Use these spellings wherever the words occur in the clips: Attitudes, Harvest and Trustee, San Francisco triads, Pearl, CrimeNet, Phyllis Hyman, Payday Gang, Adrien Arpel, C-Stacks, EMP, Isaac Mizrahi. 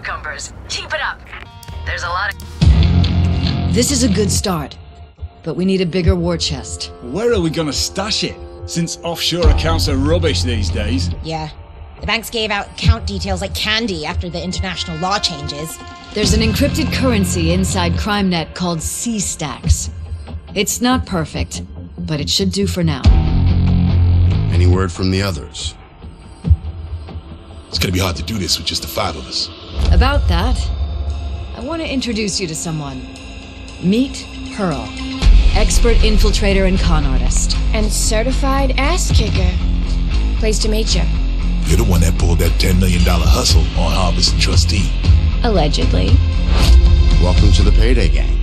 cucumbers. Keep it up. There's a lot of... This is a good start, but we need a bigger war chest. Where are we gonna stash it? Since offshore accounts are rubbish these days. Yeah. The banks gave out account details like candy after the international law changes. There's an encrypted currency inside CrimeNet called C-Stacks. It's not perfect, but it should do for now. Any word from the others? It's gonna be hard to do this with just the five of us. About that, I want to introduce you to someone. Meet Pearl, expert infiltrator and con artist. And certified ass kicker. Pleased to meet you. You're the one that pulled that $10 million hustle on Harvest and Trustee. Allegedly. Welcome to the Payday Gang.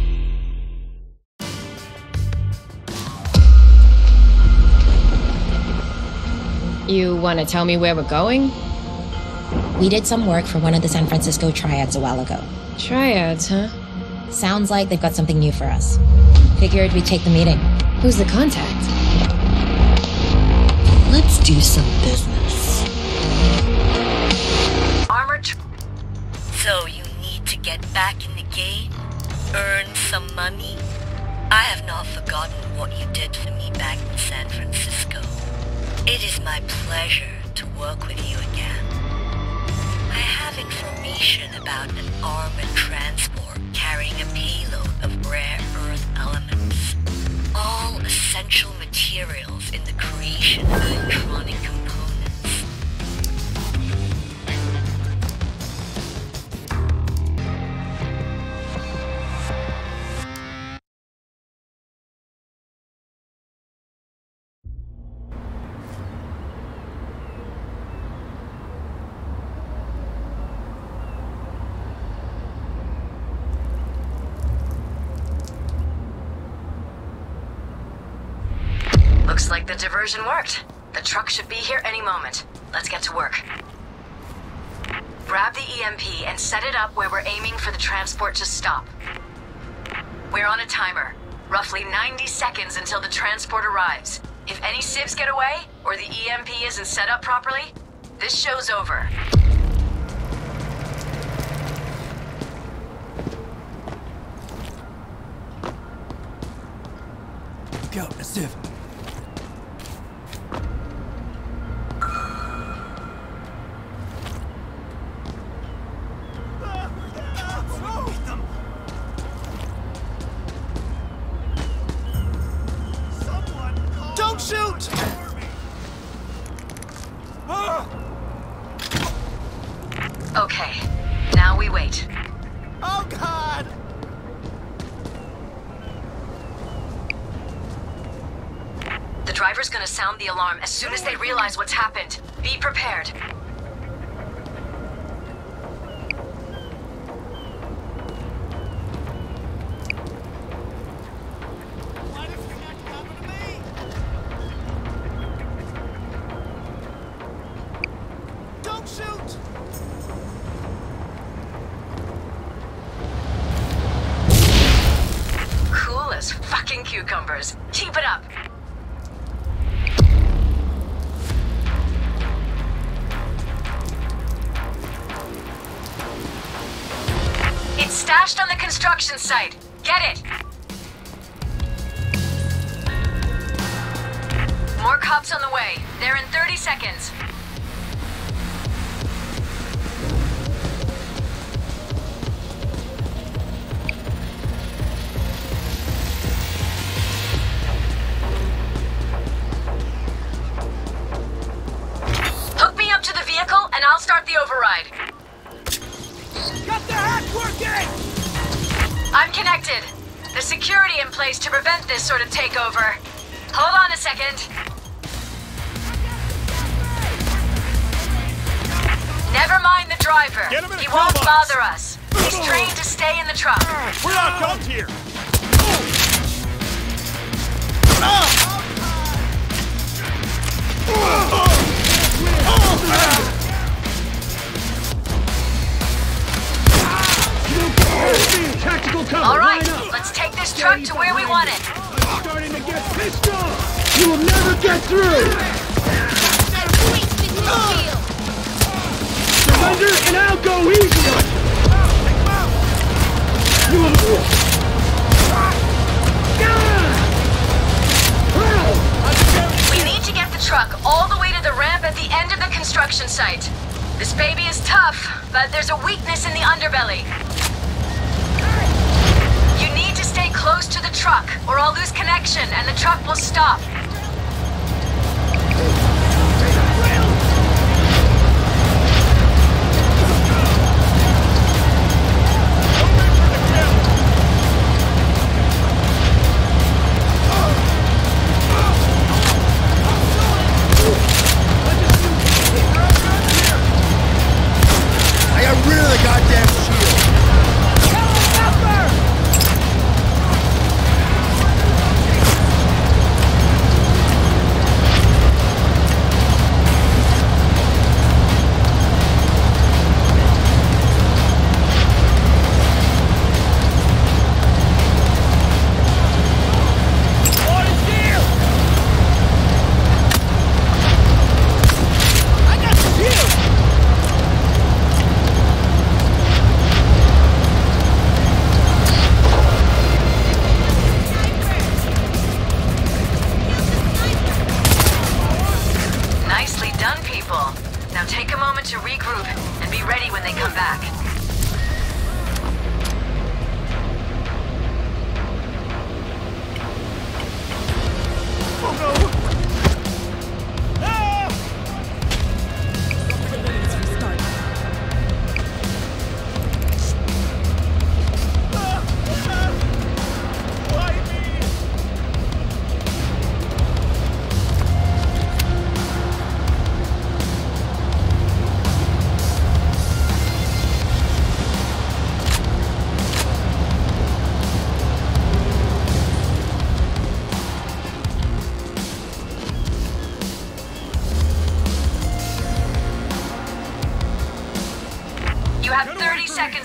You want to tell me where we're going? We did some work for one of the San Francisco triads a while ago. Triads, huh? Sounds like they've got something new for us. Figured we'd take the meeting. Who's the contact? Let's do some business. Armored. So you need to get back in the game? Earn some money? I have not forgotten what you did for me back in San Francisco. It is my pleasure to work with you again. I have information about an armored transport carrying a payload of rare earth elements. All essential materials in the creation of electronic Looks like the diversion worked. The truck should be here any moment. Let's get to work. Grab the EMP and set it up where we're aiming for the transport to stop. We're on a timer. Roughly 90 seconds until the transport arrives. If any civs get away, or the EMP isn't set up properly, this show's over. Go, a civ. Okay, now we wait. Oh God! The driver's gonna sound the alarm as soon as they realize what's happened. Be prepared. Cucumbers. Keep it up. It's stashed on the construction site. Get it. More cops on the way. They're in 30 seconds. I'll start the override. Got the hack working! I'm connected. There's security in place to prevent this sort of takeover. Hold on a second. Never mind the driver. He won't bother us. He's trained to stay in the truck. We're not dumped here. All right, let's take this truck to where we want it. Starting to get pissed off. You will never get through. Surrender, and I'll go easy. We need to get the truck all the way to the ramp at the end of the construction site. This baby is tough, but there's a weakness in the underbelly. You need to stay close to the truck, or I'll lose connection and the truck will stop.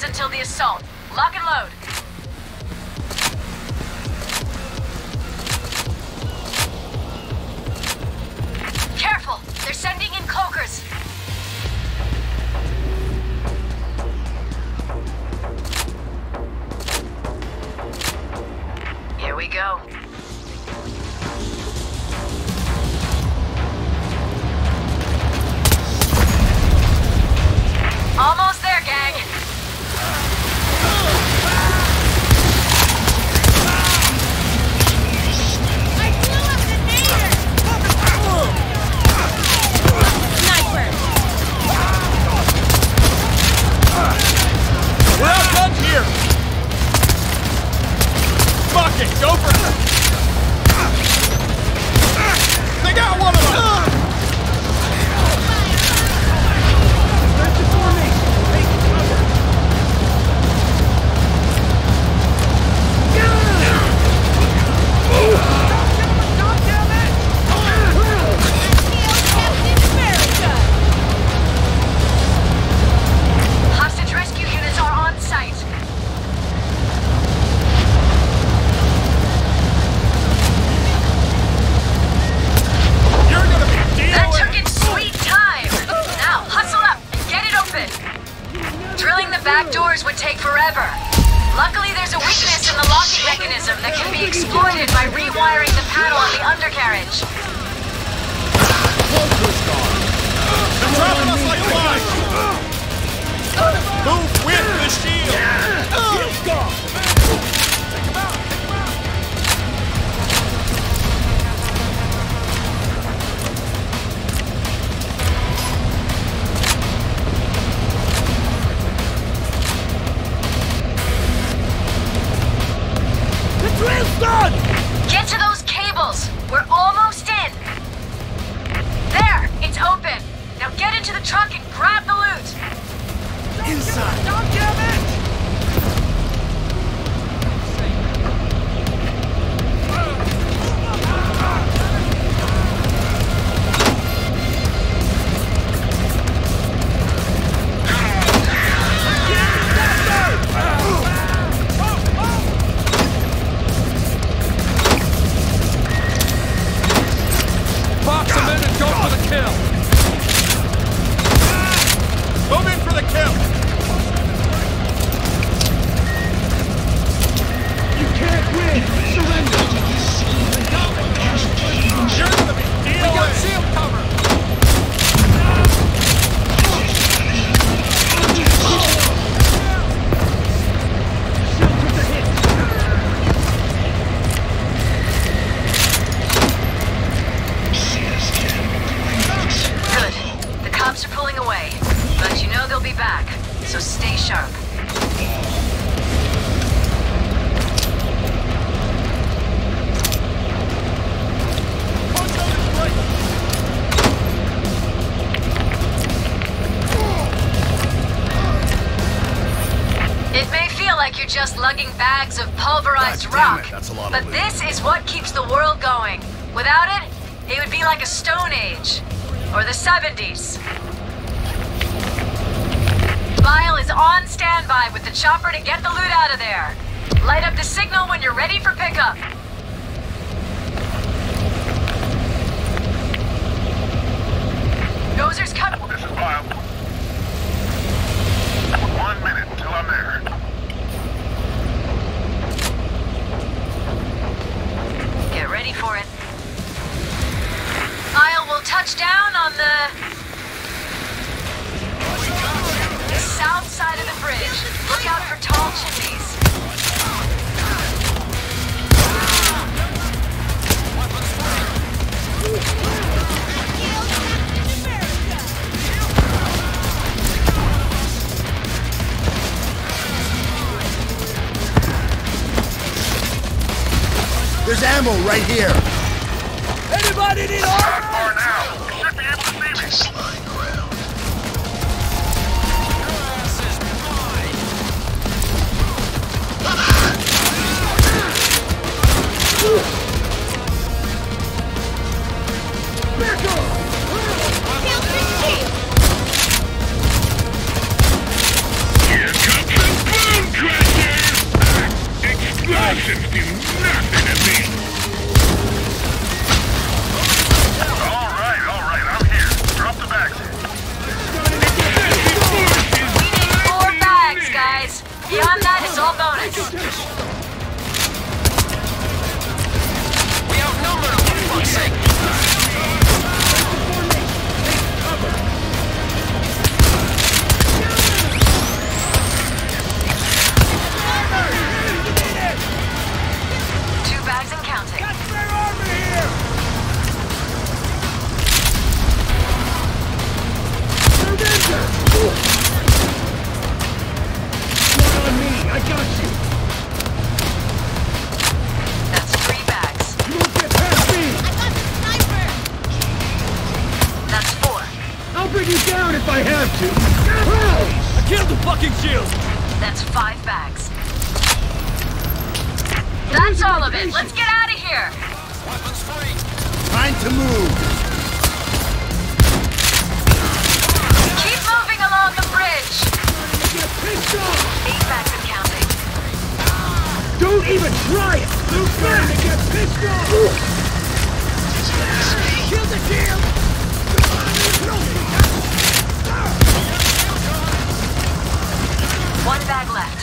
Until the assault. Lock and load. Careful! They're sending in cloakers. Here we go. Almost there, gang. Get to those cables! We're almost in! There! It's open! Now get into the truck and grab the loot! Inside! Don't give it! Move in for the kill! lugging bags of pulverized rock. That's a lot of loot. But this is what keeps the world going. Without it, it would be like a Stone Age. Or the 70s. Bile is on standby with the chopper to get the loot out of there. Light up the signal when you're ready for pickup. Dozer's coming. This is Bile. 1 minute till I'm there. Get ready for it. Bile will touch down on the south side of the bridge. Look out for tall chimneys. There's ammo right here. Anybody need armor? Far now. Should be able to see me. Slide around. Your ass is mine. Back up! Kill the chief. Here comes the boom cracker! Explosions do nothing. Beyond that, it's all bonus. We outnumber them, for fuck's sake. Two bags and counting. Got spare armor here! Surrender! I got you! That's 3 bags. You don't get past me! I got the sniper! That's 4. I'll bring you down if I have to! I killed the fucking shield! That's 5 bags. That's all of it! Let's get out of here! Weapons free! Time to move! Keep moving along the bridge! Get pissed off! 8 bags of counting. Don't even try it! Move back! They get pissed off! Kill the deal! One bag left.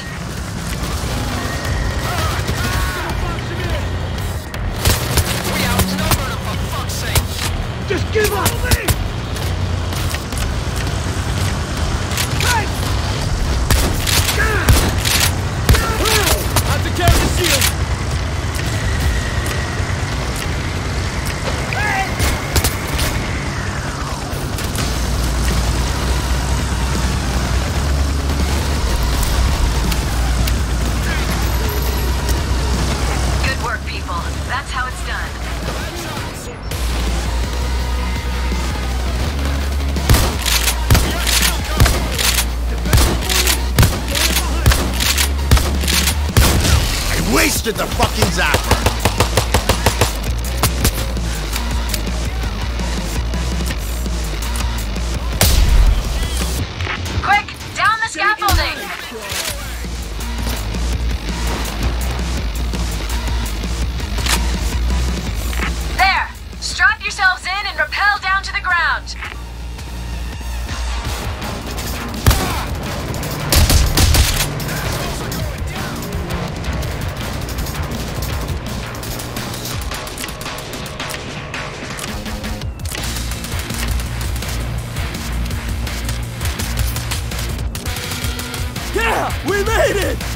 We outnumbered them, for fuck's sake! Just give up! Carry the shield! Hey! Good work, people. That's how it's done. Wasted the fucking zapper. Quick, down the scaffolding. There. Strap yourselves in and rappel down to the ground. We made it!